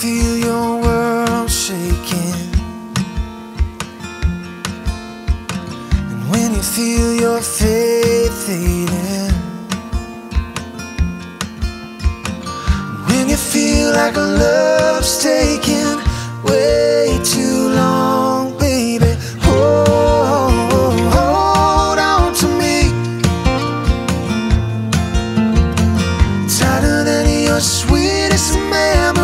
Feel your world shaking, and when you feel your faith fading, and when you feel like love's taking way too long, baby, hold on to me. Tighter than your sweetest memory.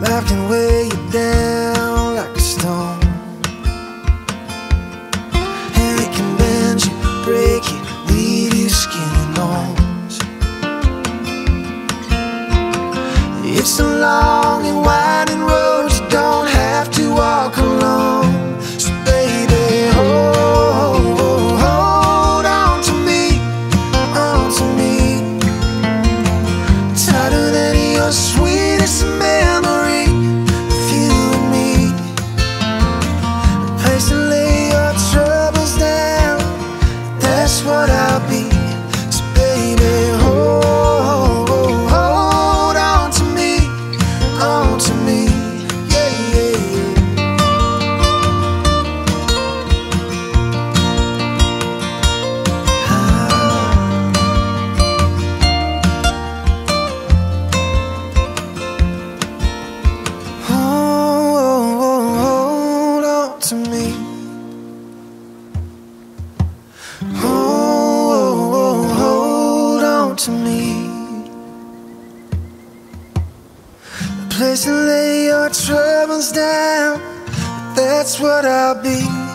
Life can weigh you down like a stone, and it can bend you, break you, leave you skin and bones. It's a long and winding road, you don't have to walk alone. So baby, hold on to me, tighter than your sweetest memory. What I'll be. So baby, hold on to me, yeah, yeah, yeah. Hold on to me. To me, a place to lay your troubles down. That's what I'll be.